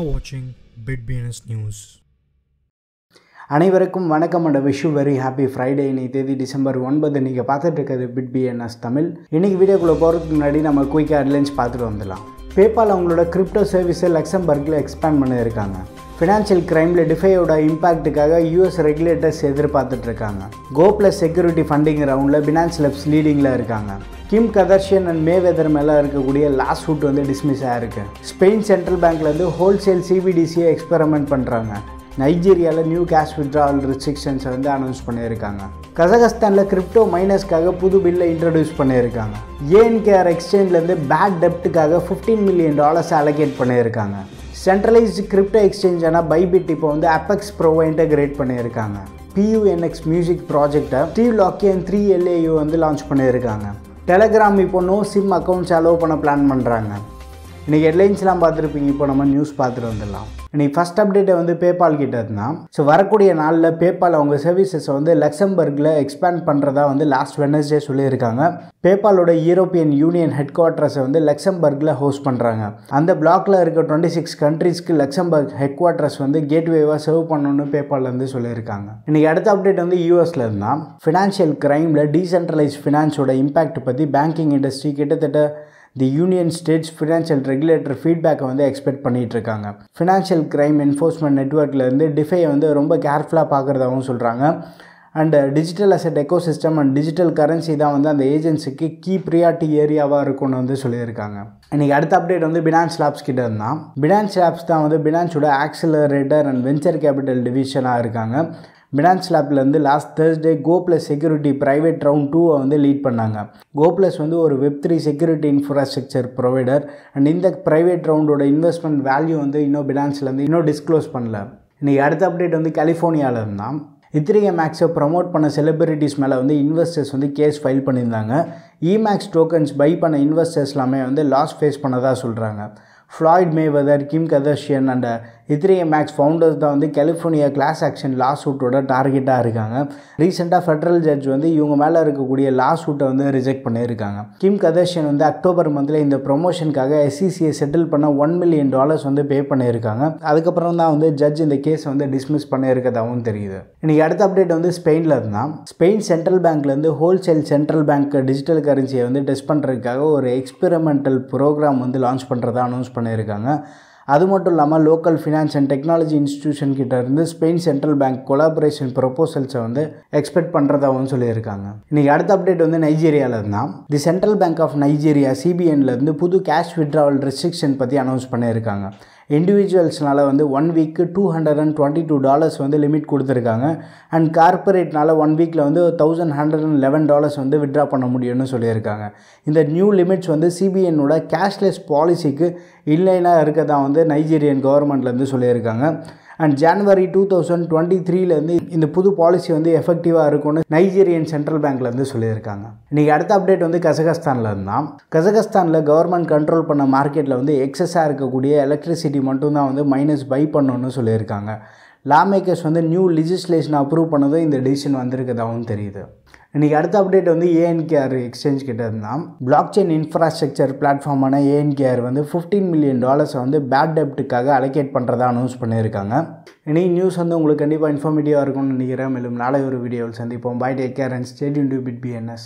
are watching BitBNS News. அனைவருக்கும் வணக்கம் and wish very happy Friday. இன்னைக்கு தேதி December 9. நீங்கள் பார்த்துட்டு இருக்கிறது BitBNS தமிழ். இன்றைக்கி வீடியோக்குள்ளே போகிறதுக்கு முன்னாடி நம்ம குயிக் ஹெட்லைன்ஸ் பார்த்துட்டு வந்துடலாம். PayPal அவங்களோட கிரிப்டோ சர்வீஸை லக்சம்பர்கில் எக்ஸ்பேண்ட் பண்ணியிருக்காங்க. ஃபினான்ஷியல் கிரைமில் டிஃபையோட இம்பாக்ட்டுக்காக US ரெகுலேட்டர்ஸ் எதிர்பார்த்துட்ருக்காங்க. கோ ப்ளஸ் செக்யூரிட்டி ஃபண்டிங் ரவுண்டில் பினான்ஸ் லப்ஸ் லீடிங்கில் இருக்காங்க. கிம் கதர்ஷியன் அண்ட் மேவெதர் மேலே இருக்கக்கூடிய லாஸ்ட் சூட் வந்து டிஸ்மிஸ் ஆகிருக்கு. ஸ்பெயின் சென்ட்ரல் பேங்க்லேருந்து ஹோல்சேல் CBDCயை எக்ஸ்பெரிமெண்ட் பண்ணுறாங்க. நைஜீரியாவில் நியூ கேஷ் வித்ட்ராவல் ரெஸ்ட்ரிக்ஷன்ஸை வந்து அனௌன்ஸ் பண்ணியிருக்காங்க. கசகஸ்தானில் கிரிப்டோ மைனஸ்க்காக புது பில்லை இன்ட்ரடியூஸ் பண்ணியிருக்காங்க. ANKR எக்ஸ்சேஞ்சிலேருந்து பேட் டெப்ட்டுக்காக $15 million அலோகேட் பண்ணியிருக்காங்க. சென்ட்ரலைஸ்டு கிரிப்டோ எக்ஸ்சேஞ்சான பைபிட் இப்போ வந்து ApeX Proவை இன்டெகிரேட் பண்ணியிருக்காங்க. PUNX மியூசிக் ப்ராஜெக்டை Steve Aoki அண்ட் 3LAU வந்து லான்ச் பண்ணியிருக்காங்க. டெலகிராம் இப்போ நோ சிம் அக்கௌண்ட்ஸ் அலோவ் பண்ண பிளான் பண்ணுறாங்க. இன்றைக்கி ஹெட்லைன்ஸ்லாம் பார்த்துருப்பீங்க, இப்போ நம்ம நியூஸ் பார்த்துட்டு வந்துடலாம். இன்றைக்கி ஃபஸ்ட் அப்டேட்டை வந்து PayPal கிட்ட இருந்தால் வரக்கூடிய நாளில் PayPal அவங்க சர்வீசஸை வந்து லக்சம்பர்கில் எக்ஸ்பேண்ட் பண்ணுறதா வந்து லாஸ்ட் வெட்னஸ்டே சொல்லியிருக்காங்க. PayPalோட யூரோப்பியன் யூனியன் ஹெட் குவார்ட்டர்ஸை வந்து லக்சம்பர்கில் ஹோஸ்ட் பண்ணுறாங்க. அந்த பிளாக்கில் இருக்க 26 கண்ட்ரீஸ்க்கு லக்சம்பர்க் ஹெட் குவார்ட்டர்ஸ் வந்து கேட்வேவாக சர்வ் பண்ணணும்னு PayPal வந்து சொல்லியிருக்காங்க. இன்றைக்கி அடுத்த அப்டேட் வந்து US இருந்தால் ஃபினான்ஷியல் கிரைமில் டீசென்ட்ரலைஸ் ஃபினான்ஸோட இம்பாக்ட் பற்றி பேங்கிங் இண்டஸ்ட்ரி கிட்டத்தட்ட the union states financial regulator ஃபீட்பேக்கை வந்து எக்ஸ்பெக்ட் பண்ணிகிட்ருக்காங்க. ஃபினான்ஷியல் க்ரைம் என்ஃபோர்ஸ்மெண்ட் நெட்வொர்க்லேருந்து டிஃபையை வந்து ரொம்ப கேர்ஃபுல்லாக பார்க்குறதாகவும் சொல்கிறாங்க. And digital asset ecosystem and digital currency தான் வந்து அந்த ஏஜென்சிக்கு கீ ப்ரியாரிட்டி ஏரியாவாக இருக்கும்னு வந்து சொல்லியிருக்காங்க. இன்றைக்கி அடுத்த அப்டேட் வந்து Binance Labs கிட்ட இருந்தால் Binance Labs தான் வந்து பினான்ஸோட ஆக்சிலரேட்டர் அண்ட் வெஞ்சர் கேபிட்டல் டிவிஷனாக இருக்காங்க. Binance Labsலேருந்து last Thursday Go Plus Security private round 2 வந்து லீட் பண்ணாங்க. Go Plus வந்து ஒரு Web3 security infrastructure provider and இந்த ப்ரைவேட் ரவுண்டோட இன்வெஸ்ட்மெண்ட் வேல்யூ வந்து இன்னும் பினான்ஸ்லேருந்து இன்னும் டிஸ்க்ளோஸ் பண்ணல. இன்றைக்கி அடுத்த அப்டேட் வந்து கலிஃபோர்னியாவில் இருந்தால் Ethereum-Axஐ ப்ரமோட் பண்ண செலிபிரிட்டிஸ் மேலே வந்து இன்வெஸ்டர்ஸ் வந்து கேஸ் ஃபைல் பண்ணியிருந்தாங்க. Emax டோக்கன்ஸ் பை பண்ண இன்வெஸ்டர்ஸ் எல்லாமே வந்து லாஸ் ஃபேஸ் பண்ணதாக சொல்கிறாங்க. Floyd Mayweather, Kim Kardashian and Ethereum-Ax founders தான் வந்து கலிஃபோர்னியா கிளாஸ் ஆக்ஷன் லாசூட்டோட டார்கெட்டாக இருக்காங்க. ரீசெண்டாக ஃபெடரல் ஜட்ஜ் வந்து இவங்க மேலே இருக்கக்கூடிய லாசூட்டை வந்து ரிஜெக்ட் பண்ணியிருக்காங்க. கிம் கதர்ஷியன் வந்து அக்டோபர் மந்தில் இந்த ப்ரொமோஷனுக்காக SECயை செட்டில் பண்ண $1 million வந்து பே பண்ணியிருக்காங்க. அதுக்கப்புறம் தான் வந்து ஜட்ஜ் இந்த கேஸை வந்து டிஸ்மிஸ் பண்ணியிருக்கதாகவும் தெரியுது. இன்றைக்கி அடுத்த அப்டேட் வந்து ஸ்பெயினில் இருந்தால் ஸ்பெயின் சென்ட்ரல் பேங்க்லேருந்து ஹோல்சேல் சென்ட்ரல் பேங்க் டிஜிட்டல் கரன்சியை வந்து டெஸ்ட் பண்ணுறதுக்காக ஒரு எக்ஸ்பெரிமெண்டல் ப்ரோக்ராம் வந்து லான்ச் பண்ணுறதா அனௌன்ஸ் பண்ணியிருக்காங்க. அது மட்டும் இல்லாமல் local finance and technology institution கிட்ட இருந்து ஸ்பெயின் சென்ட்ரல் பேங்க் கொலாபரேஷன் ப்ரொபோசல்ஸை வந்து எக்ஸ்பெக்ட் பண்ணுறதாகவும் சொல்லியிருக்காங்க. இன்றைக்கி அடுத்த அப்டேட் வந்து நைஜீரியாவில் இருந்தால் the central bank of Nigeria CBNலேருந்து புது கேஷ் வித்ட்ராவல் ரெஸ்ட்ரிக்ஷன் பற்றி அனௌன்ஸ் பண்ணியிருக்காங்க. இண்டிவிஜுவல்ஸ்னால் வந்து 1 வீக்கு $222 வந்து லிமிட் கொடுத்துருக்காங்க. அண்ட் கார்பரேட்னால் 1 வீக்கில் வந்து $1,111 வந்து வித்ட்ரா பண்ண முடியும்னு சொல்லியிருக்காங்க. இந்த நியூ லிமிட்ஸ் வந்து CBNோட கேஷ்லெஸ் பாலிசிக்கு இல்லைனாக இருக்கதா வந்து நைஜீரியன் கவர்மெண்ட்லேருந்து சொல்லியிருக்காங்க. அண்ட் ஜனவரி 2023 இந்த புது பாலிசி வந்து எஃபெக்டிவாக இருக்கும்னு நைஜீரியன் சென்ட்ரல் பேங்க்லேருந்து சொல்லியிருக்காங்க. இன்றைக்கி அடுத்த அப்டேட் வந்து கசகஸ்தானில் இருந்தால் கசகஸ்தானில் கவர்மெண்ட் கண்ட்ரோல் பண்ண மார்க்கெட்டில் வந்து எக்ஸஸாக இருக்கக்கூடிய எலக்ட்ரிசிட்டி மட்டும்தான் வந்து மைனஸ் பை பண்ணணும்னு சொல்லியிருக்காங்க. லா மேக்கர்ஸ் வந்து நியூ லெஜிஸ்லேஷன் அப்ரூவ் பண்ணதும் இந்த டிசிஷன் வந்திருக்கதாகவும் தெரியுது. இன்றைக்கி அடுத்த அப்டேட் வந்து ANKR எக்ஸ்சேஞ்ச் கிட்ட இருந்தால் பிளாக் செயின் இன்ஃப்ராஸ்ட்ரக்சர் பிளாட்ஃபார்மான ANKR வந்து $15 million வந்து பேட் டெப்ட்டுக்காக அலோகேட் பண்ணுறதா அனௌன்ஸ் பண்ணியிருக்காங்க. இன்றைக்கி நியூஸ் வந்து உங்களுக்கு கண்டிப்பாக இன்ஃபார்மேட்டிவாக இருக்கும்னு நினைக்கிறேன். மேலும் நாளை ஒரு வீடியோவில் சந்திப்போம். Bye, take care and stay tuned to BitBNS.